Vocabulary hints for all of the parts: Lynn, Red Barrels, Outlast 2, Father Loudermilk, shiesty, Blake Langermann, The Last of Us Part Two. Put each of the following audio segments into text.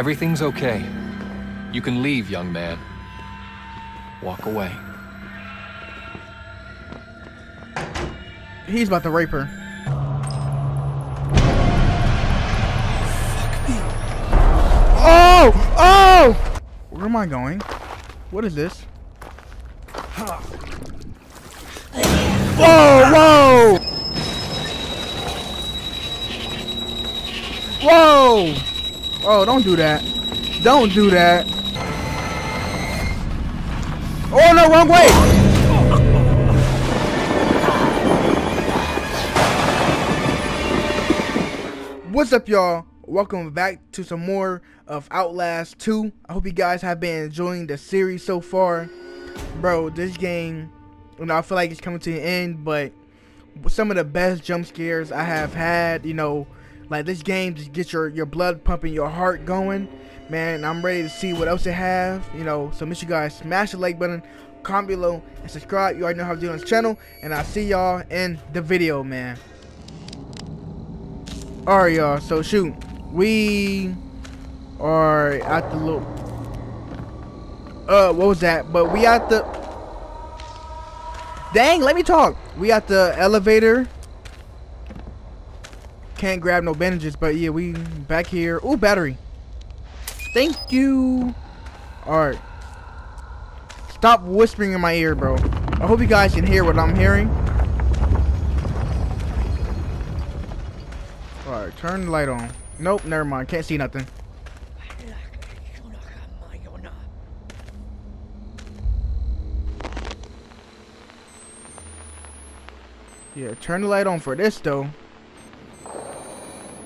Everything's okay. You can leave, young man. Walk away. He's about to rape her. Fuck me. Oh! Oh! Where am I going? What is this? Whoa! Whoa! Whoa! Oh, don't do that. Don't do that. Oh no, wrong way! What's up, y'all? Welcome back to some more of Outlast 2. I hope you guys have been enjoying the series so far. Bro, this game, you know, I feel like it's coming to an end, but some of the best jump scares I have had, you know, like this game just gets your blood pumping, your heart going. Man, I'm ready to see what else it have, you know, so make sure you guys smash the like button, comment below, and subscribe. You already know how to do on this channel, and I'll see y'all in the video, man. Alright, y'all, so shoot. We are at the little... what was that? But we at the... Dang, let me talk. We at the elevator. Can't grab no bandages, but yeah, we back here. Ooh, battery. Thank you. Alright. Stop whispering in my ear, bro. I hope you guys can hear what I'm hearing. Alright, turn the light on. Nope, never mind. Can't see nothing. Yeah, turn the light on for this, though.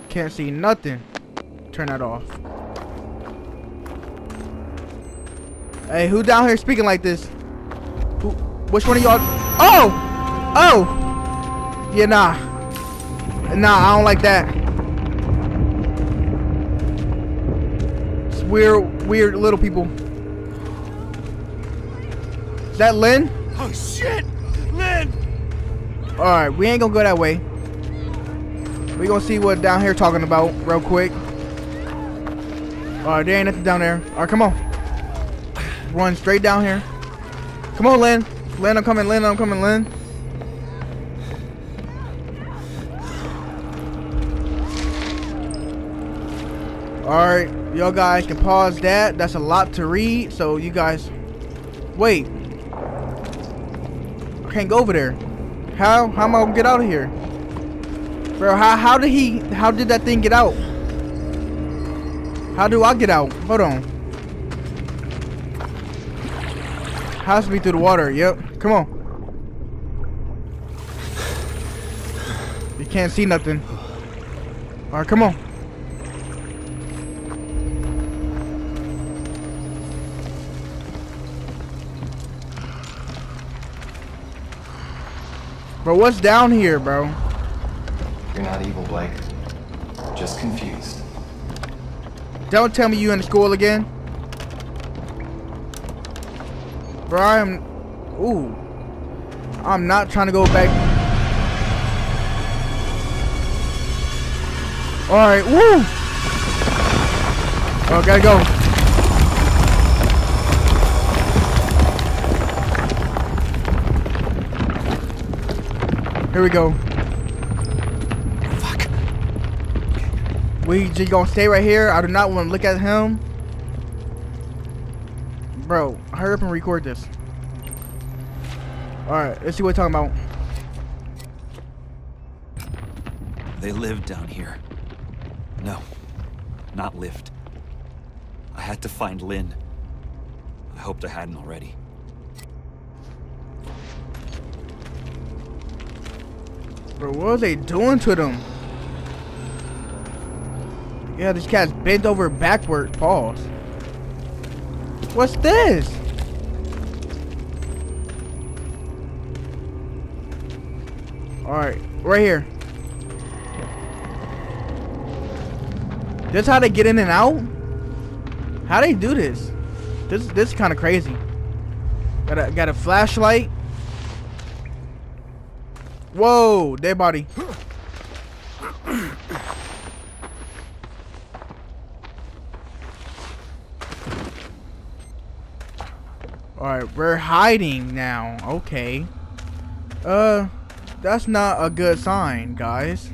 Can't see nothing. Turn that off. Hey, who down here speaking like this? Who, which one of y'all? Oh! Oh! Yeah, nah. Nah, I don't like that. It's weird little people. Is that Lynn? Oh, shit! Lynn! Alright, we ain't gonna go that way. We gonna see what down here talking about real quick. Alright, there ain't nothing down there. Alright, come on. Run straight down here. Come on, Lynn. Lynn, I'm coming, Lynn, I'm coming, Lynn. Alright, y'all guys can pause that. That's a lot to read, so you guys... Wait. I can't go over there. How am I gonna get out of here? Bro, how did that thing get out? How do I get out? Hold on. Has to be through the water. Yep. Come on. You can't see nothing. All right, come on. Bro, what's down here, bro? You're not evil, Blake. Just confused. Don't tell me you in school again. Bro, I'm not trying to go back. Alright, woo! Oh, gotta go. Here we go. Fuck. We just gonna stay right here. I do not want to look at him. Bro, hurry up and record this. Alright, let's see what we're talking about. They lived down here. No, not lived. I had to find Lynn. I hoped I hadn't already. Bro, what are they doing to them? Yeah, this cat's bent over backward. Pause. What's this? Alright, right here. This how they get in and out? How they do this? This is kind of crazy. Got a flashlight. Whoa, dead body. Alright, we're hiding now. Okay. That's not a good sign, guys.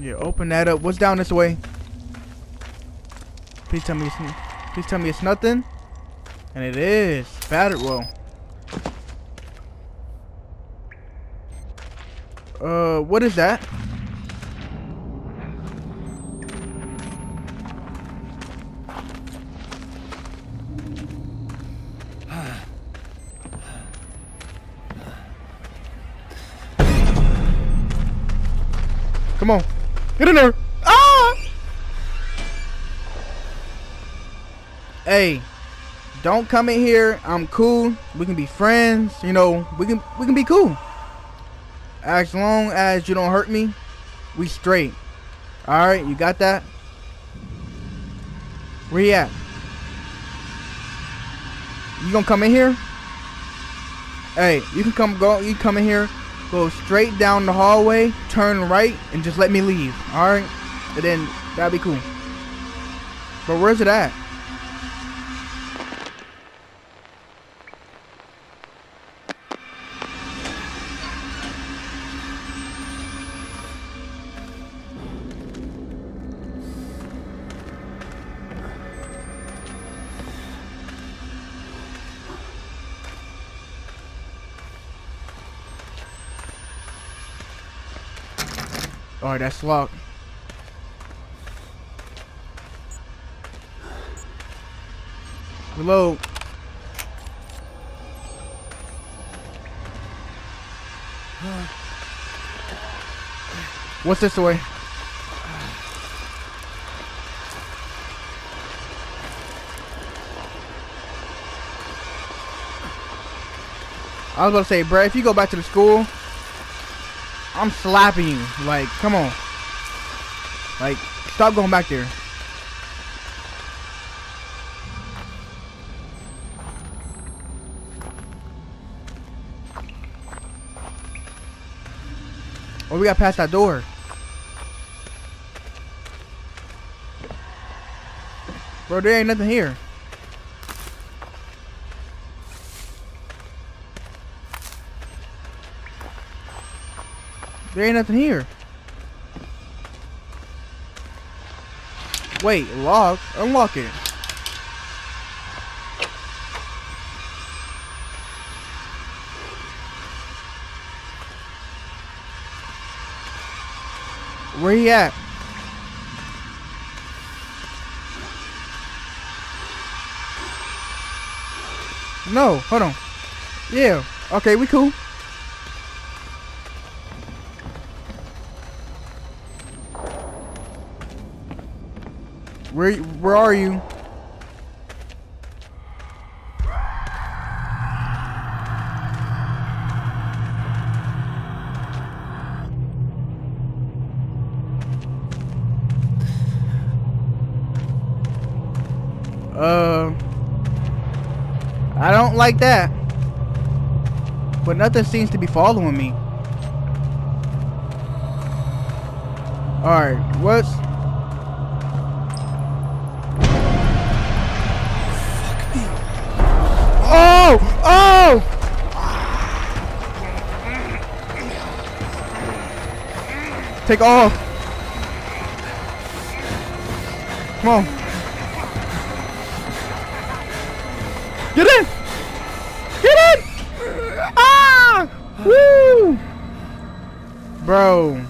Yeah, open that up. What's down this way? Please tell me it's nothing. And it is. Battered. Well. What is that? Come on. Get in there. Ah! Hey, don't come in here. I'm cool. We can be friends, you know. We can be cool. As long as you don't hurt me, we straight. Alright, you got that? Where you at? You gonna come in here? Hey, you can come in here, go straight down the hallway, turn right, and just let me leave. Alright? And then that'd be cool. But where's it at? Alright, that's locked. Reload. What's this way? I was gonna say, bruh, if you go back to the school, I'm slapping you. Like, come on. Like, stop going back there. Oh, we got past that door. Bro, there ain't nothing here. There ain't nothing here. Wait, lock? Unlock it. Where he at? No, hold on. Yeah, okay, we cool. Where are you? I don't like that. But nothing seems to be following me. Alright, what's... Take off. Come on. Get in. Get in. Ah! Woo! Bro.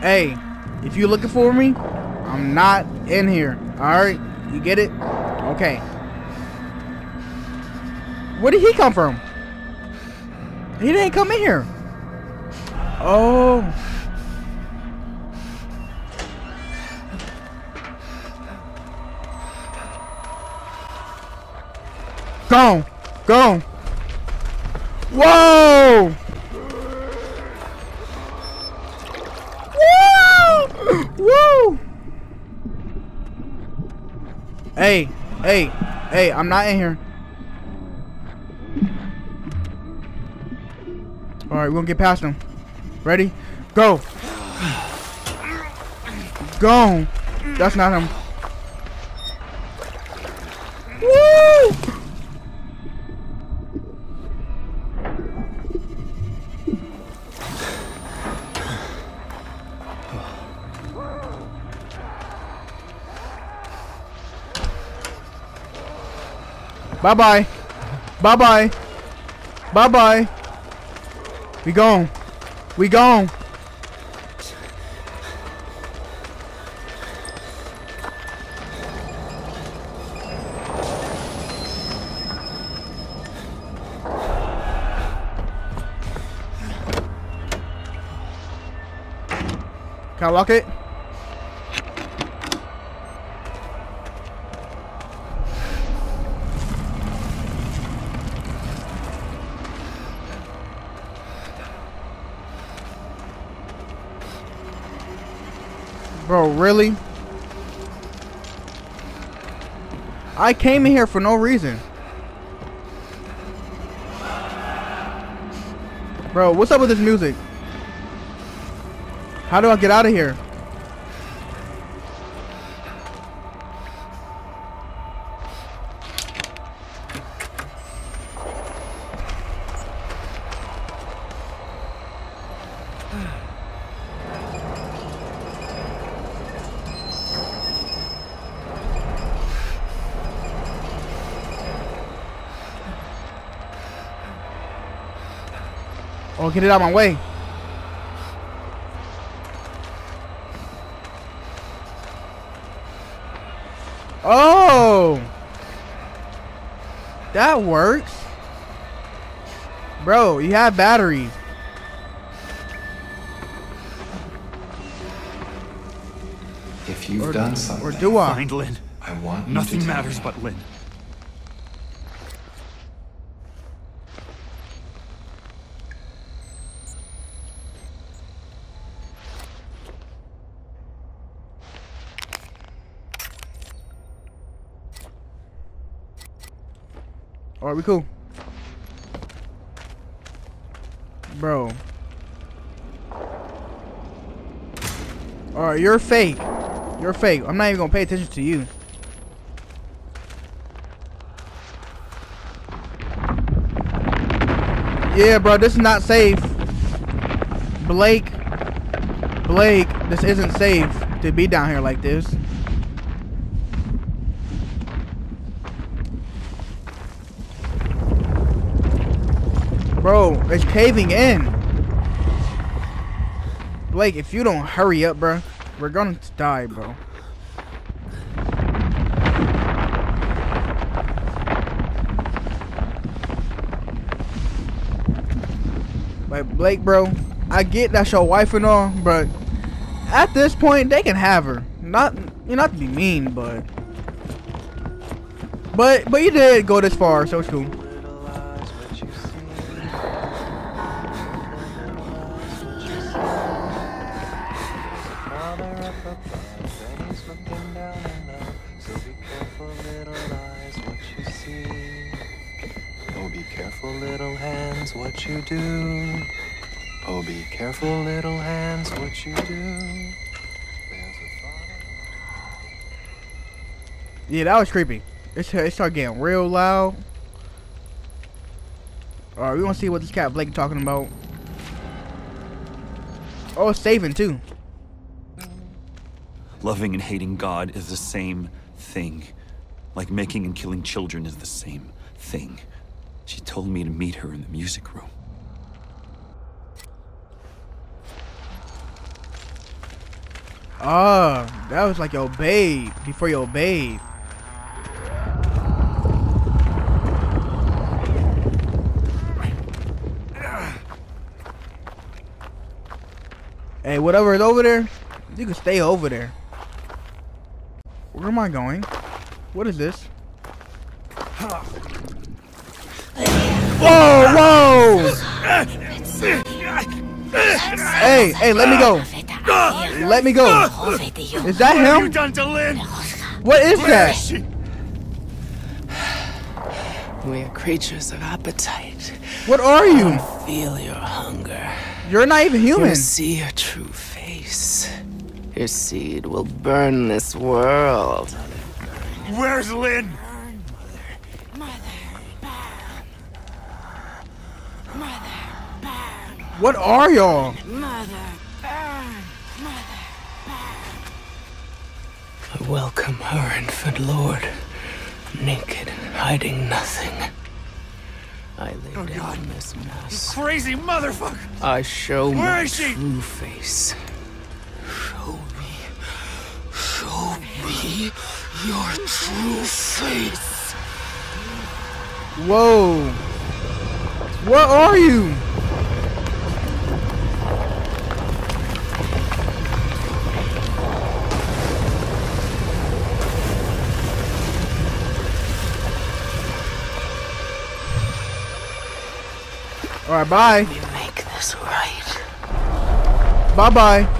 Hey, if you're looking for me, I'm not in here. Alright? You get it? Okay. Where did he come from? He didn't come in here. Oh. Go. Go. Whoa. Woo! Woo! Hey. Hey. Hey, I'm not in here. All right, we're going to get past him. Ready? Go! gone. That's not him. Woo! Bye-bye. Bye-bye. Bye-bye. We gone. We gone. Can I lock it? Bro, really? I came in here for no reason. Bro, what's up with this music? How do I get out of here? Get it out of my way. Oh, that works. Bro, you have batteries. If you've done something, or do I? Find Lynn. I want nothing matters but Lynn. Alright, we cool. Bro. Alright, you're fake. You're fake. I'm not even gonna pay attention to you. Yeah, bro, this is not safe. Blake. Blake, this isn't safe to be down here like this. Bro, it's caving in. Blake, if you don't hurry up, bro, we're gonna die, bro. Like, Blake, bro, I get that's your wife and all, but at this point, they can have her. Not to be mean, but you did go this far, so it's cool. Do. Oh, be careful, little hands, what you do. Yeah, that was creepy. It started getting real loud. Alright, we want to see what this cat Blake talking about. Oh, it's saving too. Loving and hating God is the same thing. Like making and killing children is the same thing. She told me to meet her in the music room. Ah, that was like your babe before your babe. Hey, whatever is over there, you can stay over there. Where am I going? What is this? Whoa, whoa! Hey, hey, let me go. Let me go. Is that him? What is that? We are creatures of appetite. What are you? I feel your hunger. You're not even human. You see your true face. Your seed will burn this world. Where's Lynn? Burn, mother burn. What are y'all? I welcome her infant lord, naked, hiding nothing. I lay down this mess. You crazy motherfucker! I show my true face. Show me your true face. Whoa! What are you? All right, bye. We make this right. Bye bye.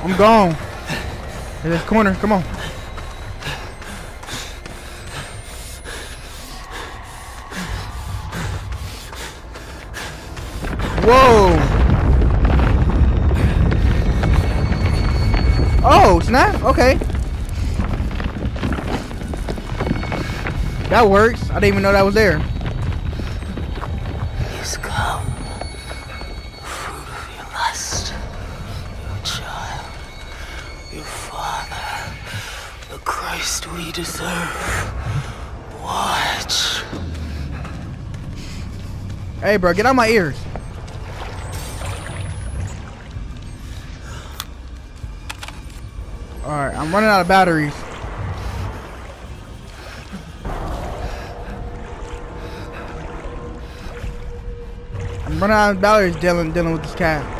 I'm gone. In this corner, come on. Whoa. Oh, snap. Okay. That works. I didn't even know that was there. He's come. Fruit of your lust. Your child. Your father. The Christ we deserve. Watch. Hey, bro. Get out my ears. Alright. I'm running out of batteries. Running out of batteries dealing with this cat.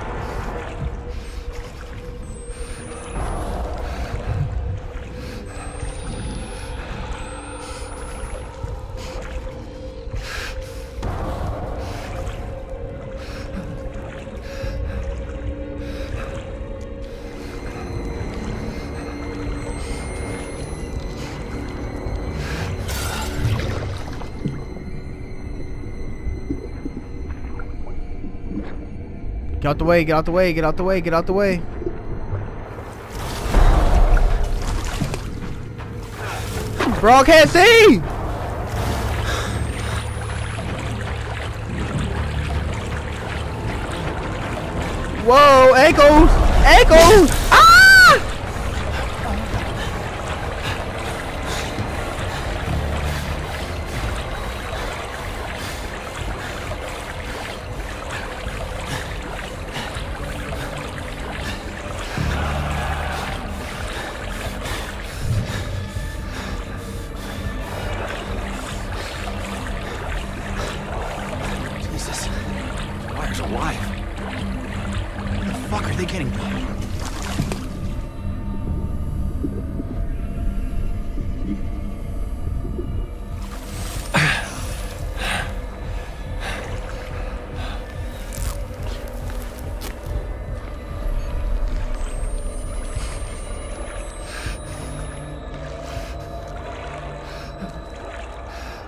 Get out the way, get out the way, get out the way, get out the way. Bro, I can't see! Whoa, ankles! Ankles!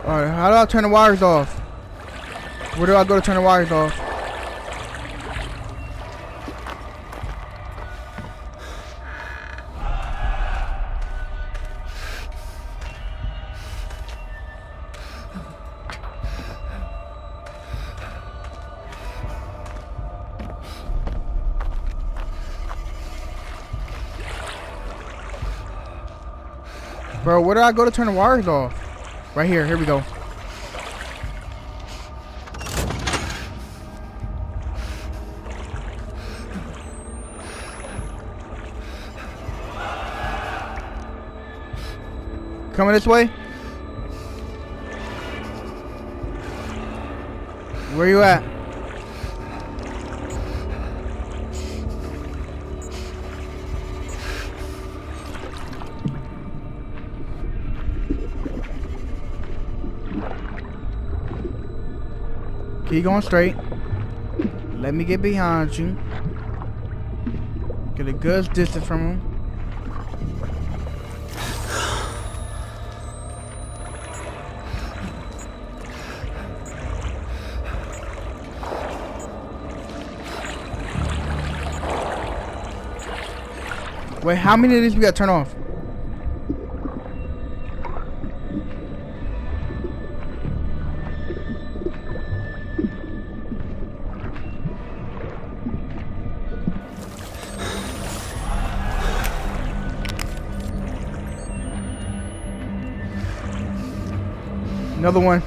Alright, how do I turn the wires off? Where do I go to turn the wires off? Bro, where do I go to turn the wires off? Right here, here we go. Coming this way? Where you at? Keep going straight. Let me get behind you. Get a good distance from him. Wait, how many of these we gotta turn off? Another one.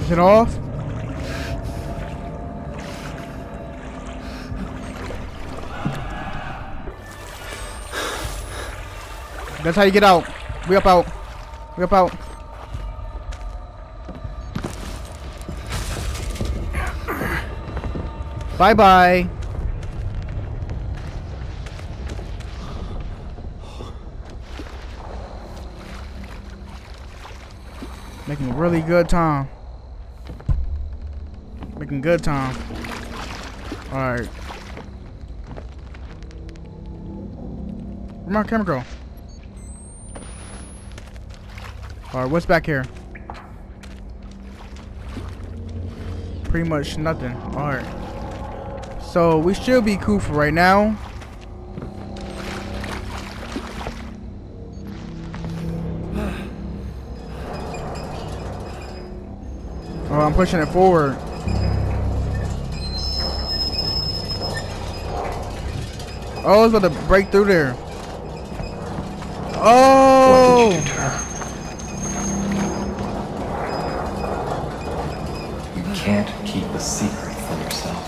Is it off? That's how you get out. We up out. We up out. Bye bye. Making really good time. Making good time. Alright. Where'd my camera go? Alright, what's back here? Pretty much nothing. Alright. So we should be cool for right now. Oh, I'm pushing it forward. Oh, I was about to break through there. Oh! What did you do to her? You can't keep a secret from yourself.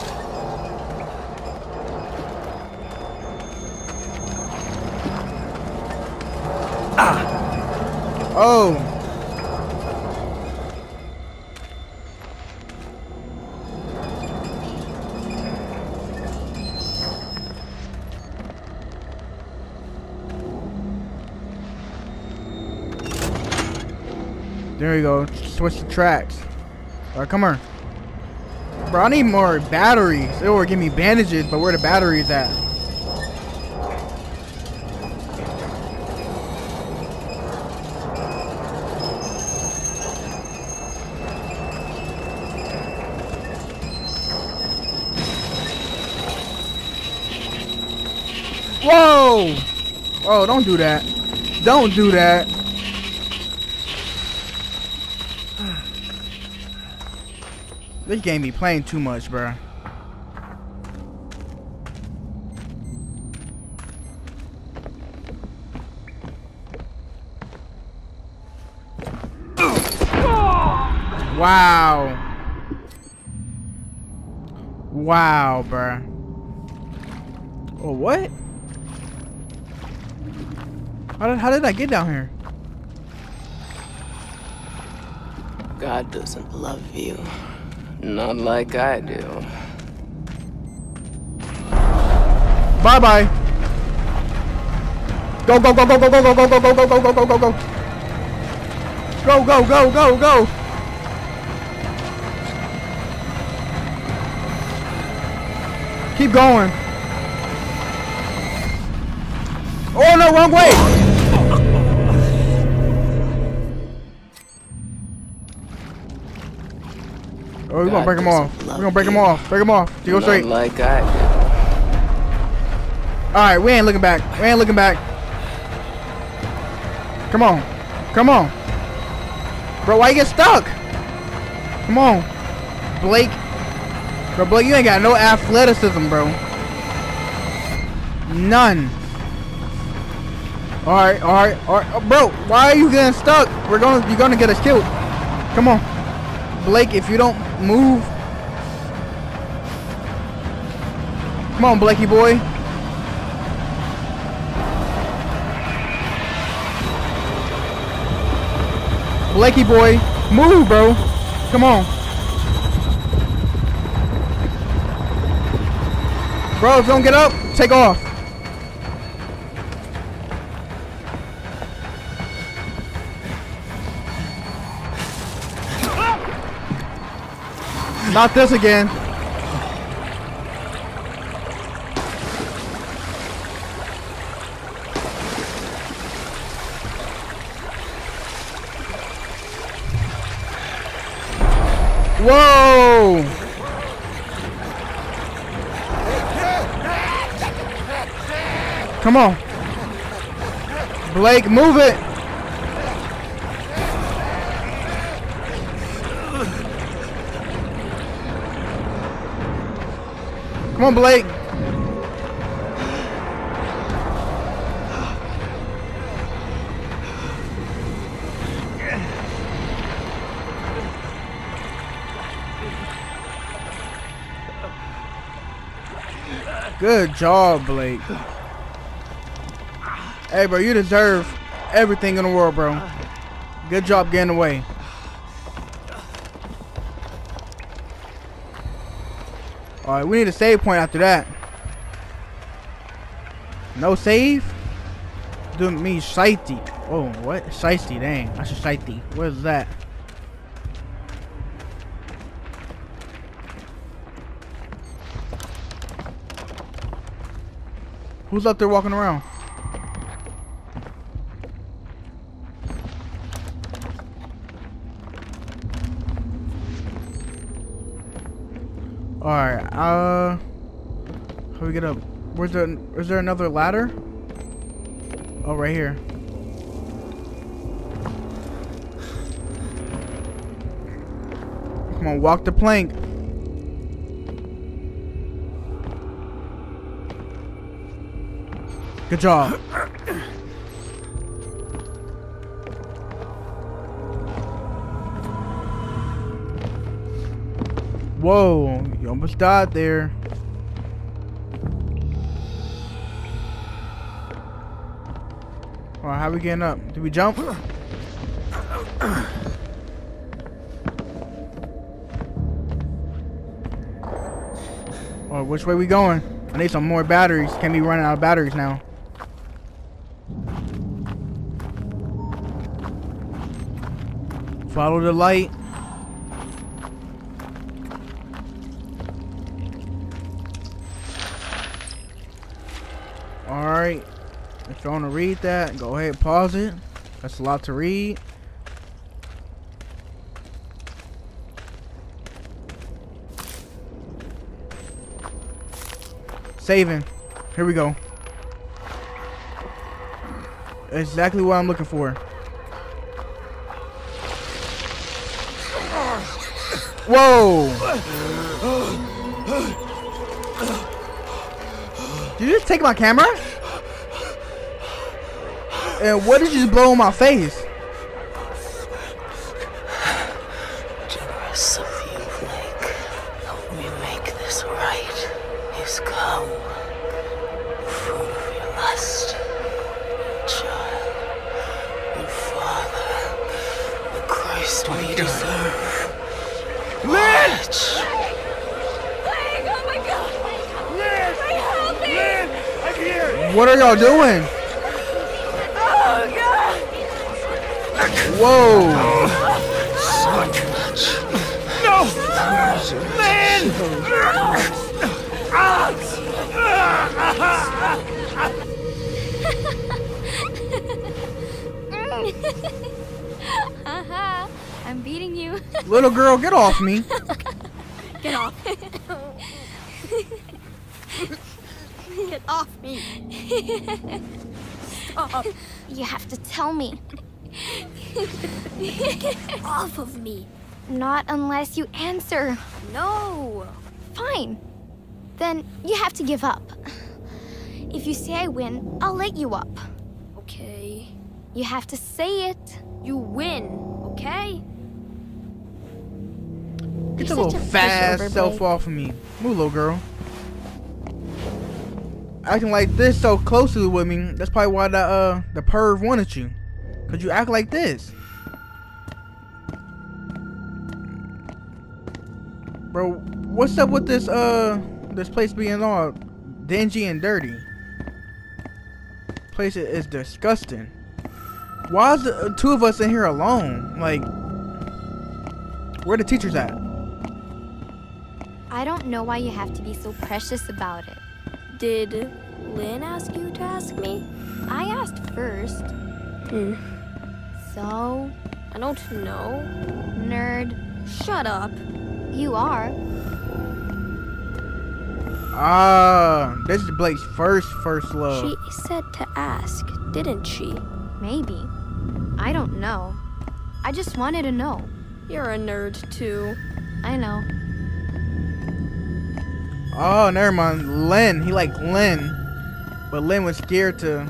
Oh! There we go. Switch the tracks. Alright, come on. Bro, I need more batteries. They were giving me bandages, but where the batteries at? Whoa! Oh, don't do that. Don't do that. This game be playing too much, bruh. Wow. Wow, bruh. Oh, what? How did I get down here? God doesn't love you. Not like I do. Bye-bye. Go, go, go, go, go, go, go, go, go, go, go, go, go, go, go. Go, go, go, go, go. Keep going. Oh, no, wrong way. Oh, we're gonna break him off. We're gonna break him off. Break him off. Go straight. Like I do. Alright, we ain't looking back. We ain't looking back. Come on. Come on. Bro, why you get stuck? Come on. Blake. Bro, Blake, you ain't got no athleticism, bro. None. Alright, alright, alright. Oh, bro, why are you getting stuck? You're gonna get us killed. Come on. Blake, if you don't move. Come on, Blakey boy. Blakey boy, move, bro. Come on. Bro, if you don't get up, take off. Not this again. Whoa! Come on. Blake, move it. Come on, Blake. Good job, Blake. Hey, bro, you deserve everything in the world, bro. Good job getting away. Alright, we need a save point after that. No save? Do me shiesty. Oh, what? Shiesty, dang. That's a shiesty. What is that? Who's up there walking around? Alright, how do we get up? Where's the, is there another ladder? Oh, right here. Come on, walk the plank. Good job. Whoa, you almost died there. Alright, how are we getting up? Did we jump? Or which way we going? I need some more batteries. Can't be running out of batteries now. Follow the light. Alright. If you want to read that, go ahead and pause it. That's a lot to read. Saving. Here we go. Exactly what I'm looking for. Whoa! Did you just take my camera? And what did you just blow in my face? Generous of you, Blake. Help me make this right. He's come. Fruit of your lust. Your child. Your father. The Christ we deserve. Lynn! Blake, oh my God! Lynn! Blake, help me! Lynn, I'm here! What are y'all doing? Oh God! Whoa! So much! No! Lynn! Haha! I'm beating you. Little girl, get off me. Get off. Get off me. Stop. You have to tell me. Get off of me. Not unless you answer. No. Fine. Then you have to give up. If you say I win, I'll let you up. Okay. You have to say it. You win, okay? Get your little fast self off of me. Move, little girl. Acting like this so closely with me, that's probably why the perv wanted you. Cause you act like this. Bro, what's up with this this place being all dingy and dirty? Place is disgusting. Why is the two of us in here alone? Like, where the teachers at? I don't know why you have to be so precious about it. Did Lynn ask you to ask me? I asked first. Hmm. So? I don't know. Nerd. Shut up. You are. This is Blake's first love. She said to ask, didn't she? Maybe. I don't know. I just wanted to know. You're a nerd too. I know. Oh, never mind. Lynn. He liked Lynn. But Lynn was scared to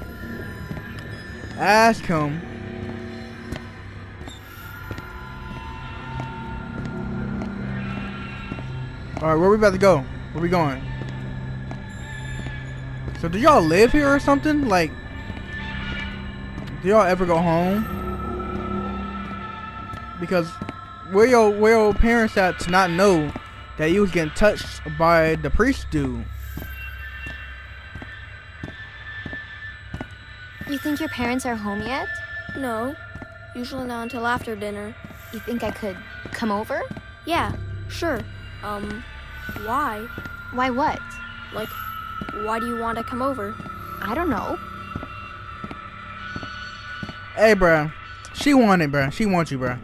ask him. Alright, where we about to go? Where we going? So do y'all live here or something? Like, do y'all ever go home? Because where your parents at to not know that you was getting touched by the priest dude? You think your parents are home yet? No, usually not until after dinner. You think I could come over? Yeah, sure. Why? Why what? Like, why do you want to come over? I don't know. Hey, bruh. She wanted, bruh. She wants you, bruh.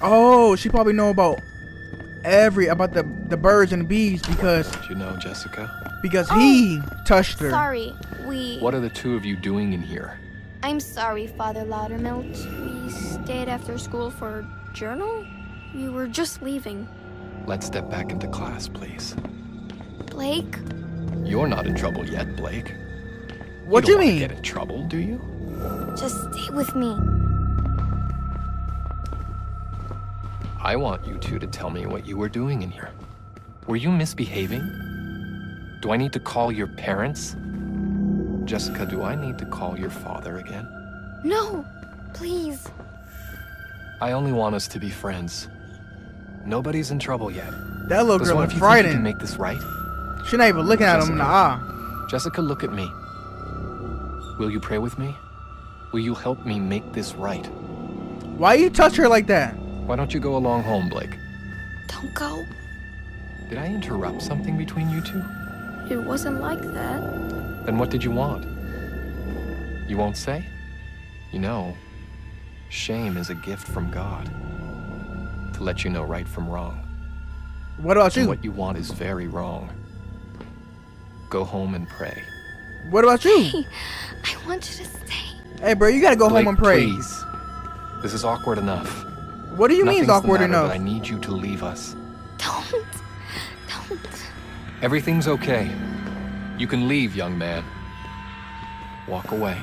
Oh, she probably know about the birds and the bees because... Did you know, Jessica? Because he touched her. Sorry, we... What are the two of you doing in here? I'm sorry, Father Loudermilk. We stayed after school for journal? We were just leaving. Let's step back into class, please. Blake? You're not in trouble yet, Blake. What do you mean? You don't want to get in trouble, do you? Just stay with me. I want you two to tell me what you were doing in here. Were you misbehaving? Do I need to call your parents? Jessica, do I need to call your father again? No, please. I only want us to be friends. Nobody's in trouble yet. That little girl is frightened. You can make this right? She not even looking at him in the eye. Jessica, look at me. Will you pray with me? Will you help me make this right? Why you touch her like that? Why don't you go along home, Blake? Don't go. Did I interrupt something between you two? It wasn't like that. Then what did you want? You won't say? You know, shame is a gift from God to let you know right from wrong. What about you? And what you want is very wrong. Go home and pray. What about you? Hey, I want you to stay. Hey, bro, you gotta go Blake, home and pray. Please. This is awkward enough. What do you mean it's awkward enough? I need you to leave us. Don't. Everything's okay. You can leave, young man. Walk away.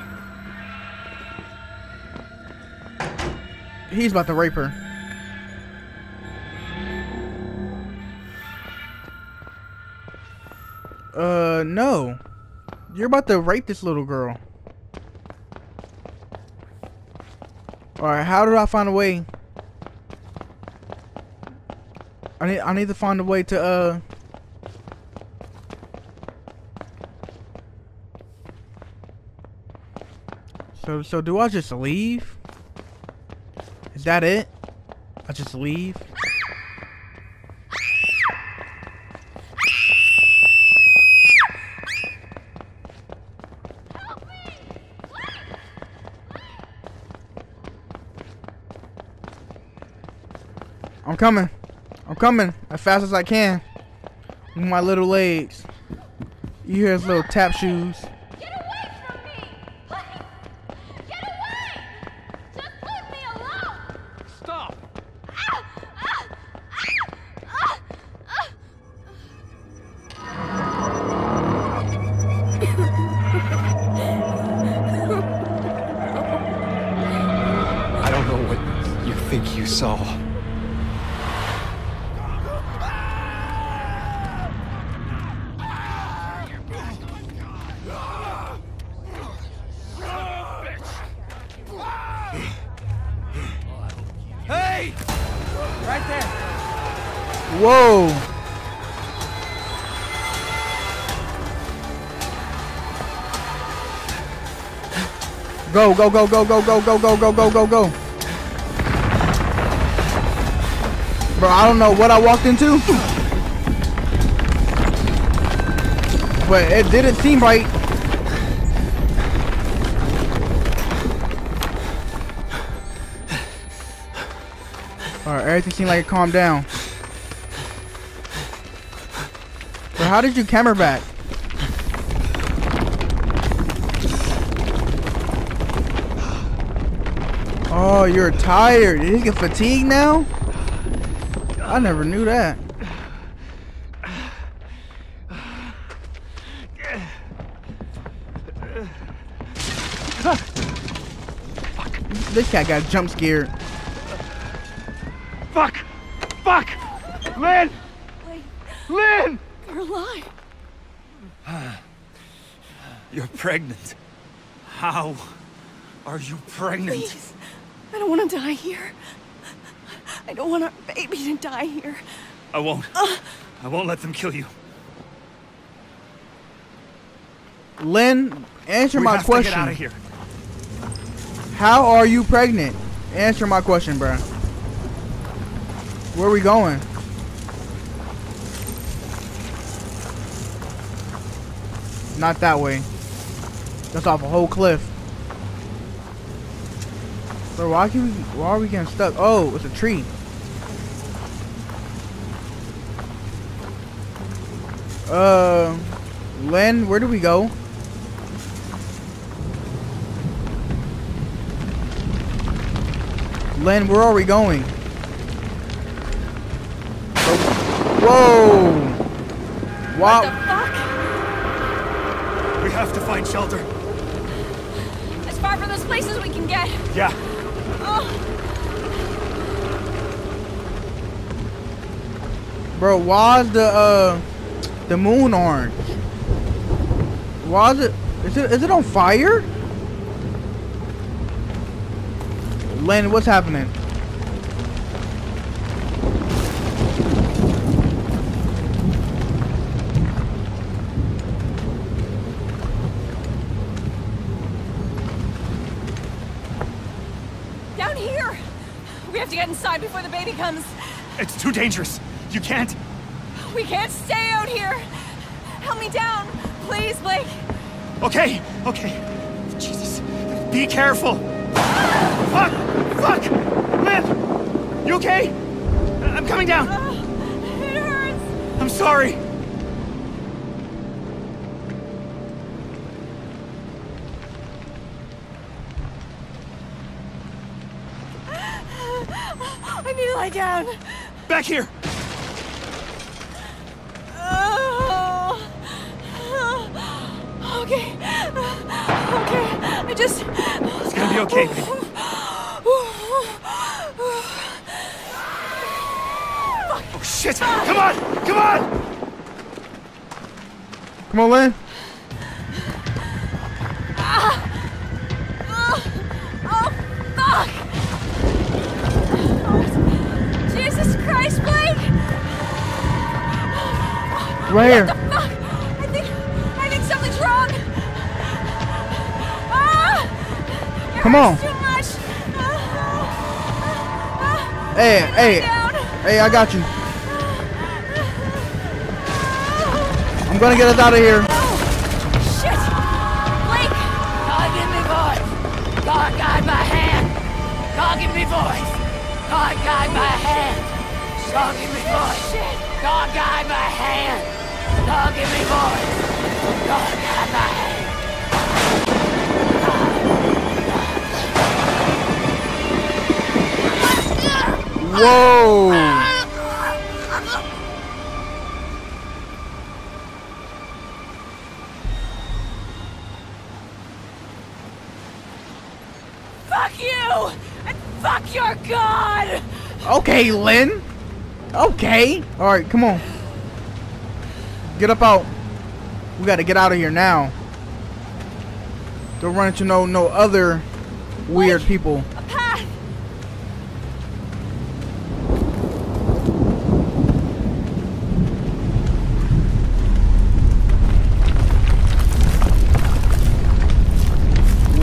He's about to rape her. No. You're about to rape this little girl. Alright, how do I find a way? I need to find a way to So do I just leave? Is that it? I just leave? I'm coming. I'm coming as fast as I can with my little legs. You hear his little tap shoes. Get away from me! Please. Get away! Just leave me alone! Stop! I don't know what you think you saw. Whoa! Go! Bro, I don't know what I walked into, but it didn't seem right. All right, Everything seemed like it calmed down. But how did you camera back? Oh, you're tired. Did he get fatigued now? I never knew that. This cat got jump scared. Fuck! Fuck! Lynn! Wait. Lynn! You're alive. You're pregnant. How are you pregnant? Please. I don't want to die here. I don't want our baby to die here. I won't. I won't let them kill you. Lynn, answer my question. We have to get out of here. How are you pregnant? Answer my question, bro. Where are we going? Not that way. That's off a whole cliff. Bro, why are we getting stuck? Oh, it's a tree. Lynn, where do we go? Lynn, where are we going? Whoa! Wow. What the fuck? We have to find shelter. As far from this place as we can get. Yeah. Oh. Bro, why is the moon orange? Why is it? Is it on fire? Lynn, what's happening? Down here! We have to get inside before the baby comes. It's too dangerous. You can't. We can't stay out here. Help me down, please, Blake. Okay, okay. Jesus, be careful. Fuck! Fuck! Lynn! You okay? I'm coming down! It hurts! I'm sorry! I need to lie down! Back here! Oh. Okay. Okay. I just... It's gonna be okay, baby. Shit! Come on! Come on! Come on, Lynn. Oh, fuck! Oh, Jesus Christ, Blake! Right here. What the fuck? I think something's wrong. Ah! Come on. Too much. Hey, hey, hey! I got you. I'm gonna get us out of here. Oh, shit! Blake! God, give me voice! God, guide my hand! God, give me voice! God, guide my hand! God, give me voice! God, guide my hand! God, give me voice! God, guide my hand! Whoa! Okay, Lynn. Okay. All right, come on. Get up out. We got to get out of here now. Don't run into no other weird people. A path.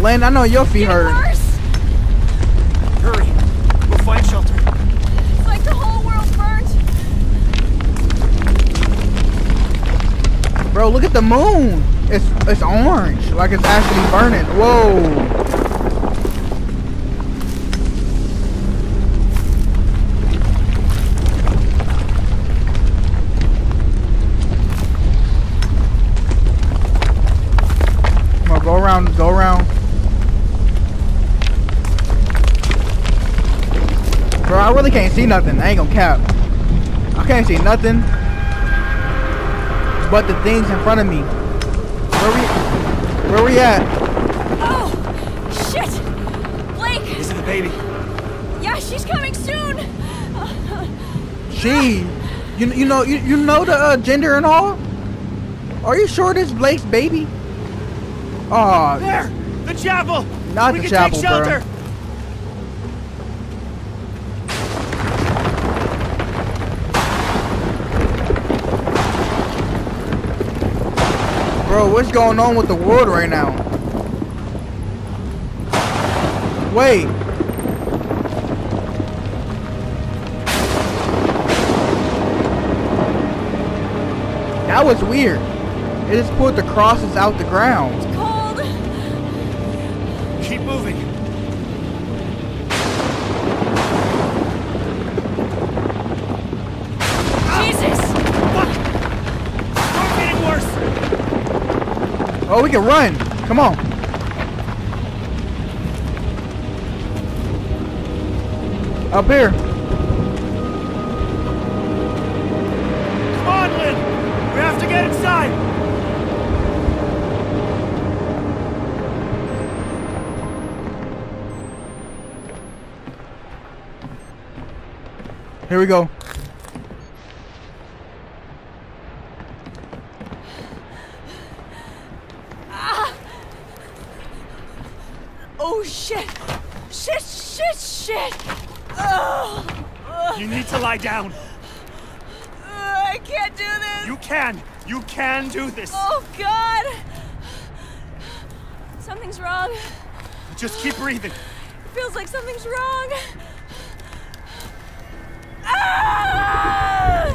Lynn, I know your feet hurt. Bro, look at the moon. It's orange, like it's actually burning. Whoa. Go around, go around. Bro, I really can't see nothing. I ain't gonna cap. I can't see nothing but the things in front of me. Where we at? Oh, shit! Blake! Is it the baby? Yeah, she's coming soon! Gee, you know the gender and all? Are you sure this Blake's baby? Oh, there! The chapel! Not the chapel, bro. We can take shelter! Bro, what's going on with the world right now? Wait. That was weird. It just pulled the crosses out the ground. It's cold. Keep moving. Jesus! Fuck! It's getting worse! Oh, we can run! Come on! Up here! Come on, Lynn! We have to get inside! Here we go. Lie down. I can't do this. You can. You can do this. Oh, God. Something's wrong. Just keep breathing. It feels like something's wrong. Ah!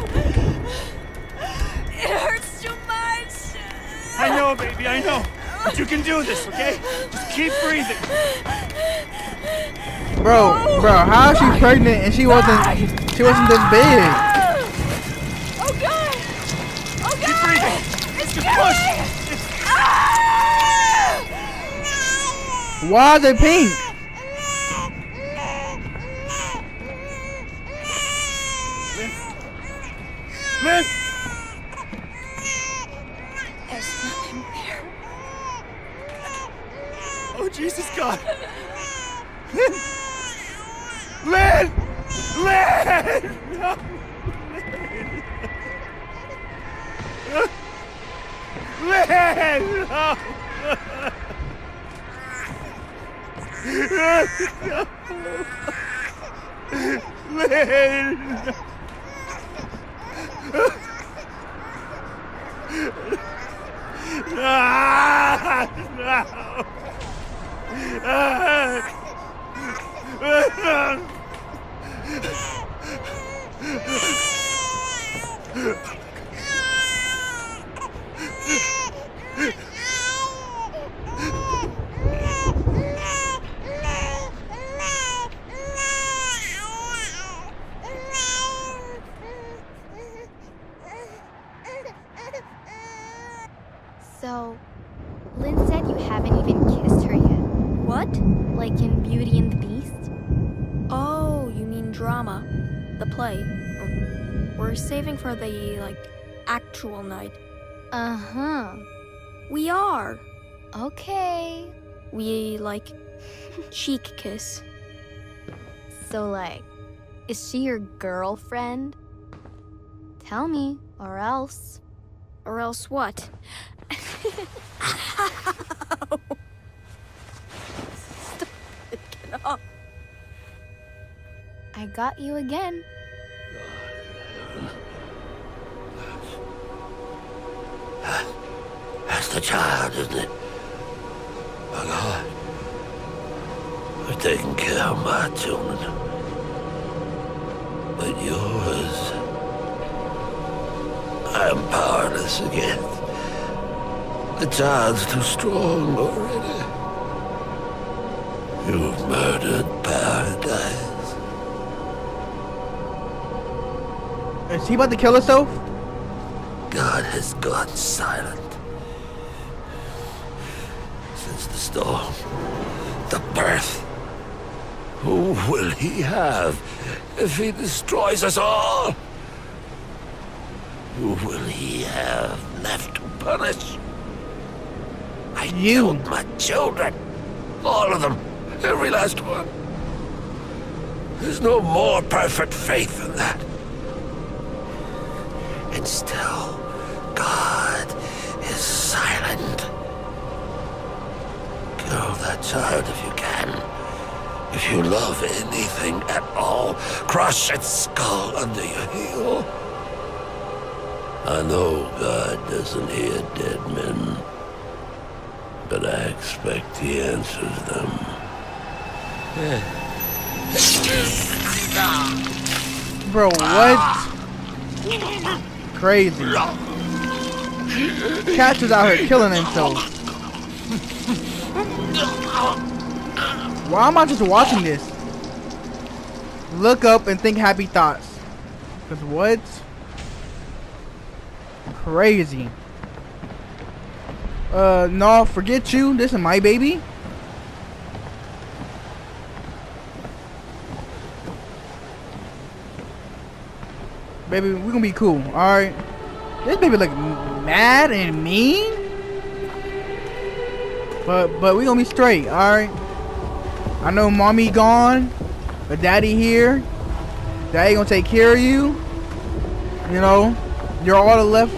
It hurts too much. I know, baby. I know. But you can do this, okay? Just keep breathing. Bro, how is she pregnant and she wasn't this big? Oh God! Oh God! Keep breathing! It's push! Ah! Why are they pink? Lynn! There's nothing there. Oh Jesus God! Lynn! Lynn! Lynn! No! Lynn! No! Lynn! No! No! So, Lynn said you haven't even kissed her yet. What? Like in Beauty and the Beast? Oh, you mean drama. The play. We're saving for the, actual night. Uh-huh. We are. Okay. We, cheek kiss. So, is she your girlfriend? Tell me, or else. Or else what? Stop picking up. I got you again. That's the child, isn't it? Oh, God. I've taken care of my children. But yours, I am powerless again. The child's too strong already. You've murdered paradise. Is he about to kill himself? God has gone silent. since the storm. The birth. Who will he have if he destroys us all? Who will he have left to punish? I killed my children. All of them. Every last one. There's no more perfect faith than that. And still, God is silent. Kill that child if you can. If you love anything at all, crush its skull under your heel. I know God doesn't hear dead men, but I expect He answers them. Yeah. Bro, what? Crazy. Cats is out here killing himself. Why am I just watching this? Look up and think happy thoughts. Cause what? Crazy. No, forget you. This is my baby. Baby, we're gonna be cool, alright? This baby look mad and mean. But we gonna be straight, alright? I know mommy gone, but daddy here. Daddy gonna take care of you. You know, you're all the left.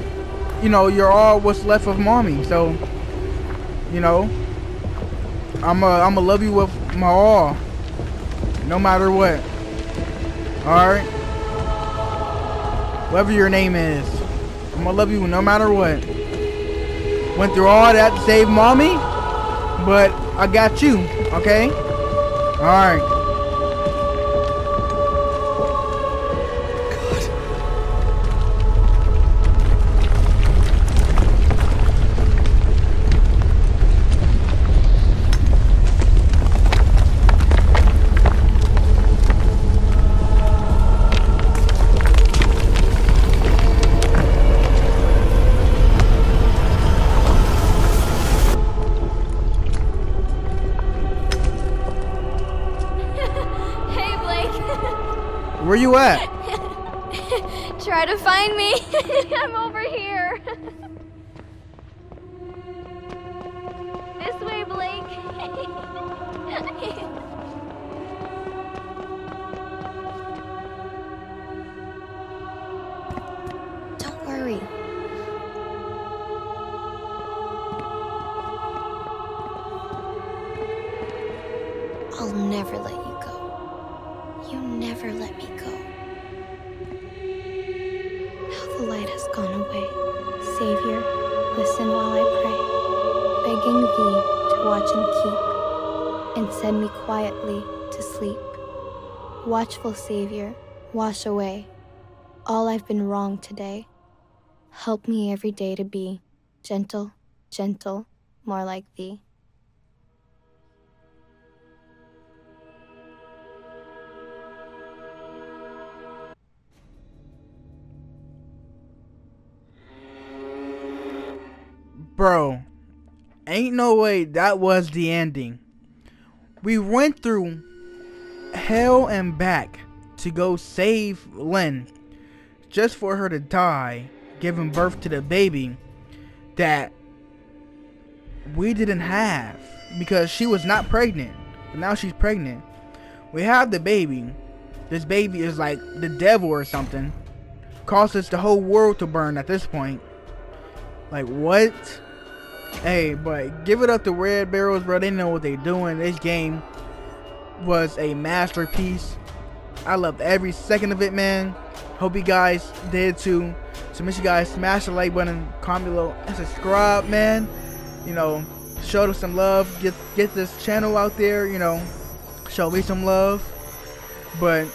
You know, you're all what's left of mommy. So, you know, I'ma love you with my all, no matter what. All right, whatever your name is, I'ma love you no matter what. Went through all that to save mommy, but I got you. Okay. All right. Where you at? Try to find me. I'm over here. This way, Blake. Don't worry. I'll never let you go. You never let me go. Now the light has gone away. Savior, listen while I pray, begging thee to watch and keep, and send me quietly to sleep. Watchful Savior, wash away all I've been wrong today. Help me every day to be gentle, gentle, more like thee. Bro, ain't no way that was the ending. We went through hell and back to go save Lynn, just for her to die, giving birth to the baby that we didn't have because she was not pregnant. But now she's pregnant. We have the baby. This baby is like the devil or something. Causes the whole world to burn at this point. Like what? Hey, but give it up to Red Barrels, bro. They know what they doing. This game was a masterpiece. I loved every second of it, man. Hope you guys did too. So make sure you guys smash the like button, comment below, and subscribe, man. You know, show them some love. Get this channel out there. You know, show me some love. But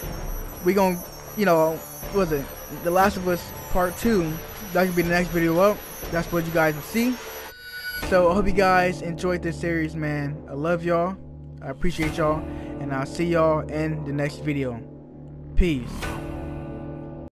we gonna, you know, what was it? The Last of Us Part 2. That could be the next video up. That's what you guys will see. So I hope you guys enjoyed this series, man. I love y'all. I appreciate y'all. And I'll see y'all in the next video. Peace.